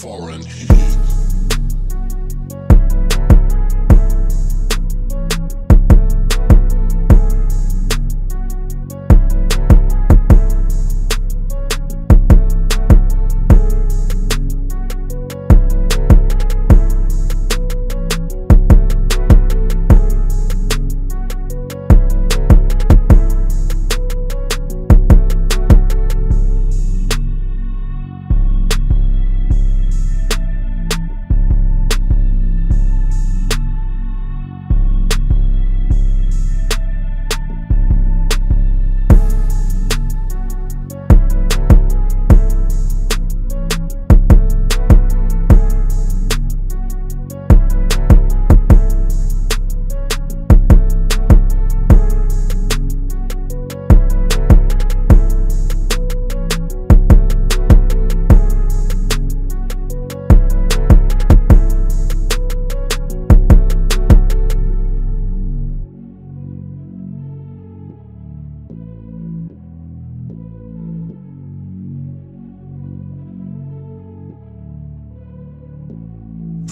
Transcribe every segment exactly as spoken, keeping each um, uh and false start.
Foreign Heat.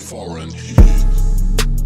Foreign Heat.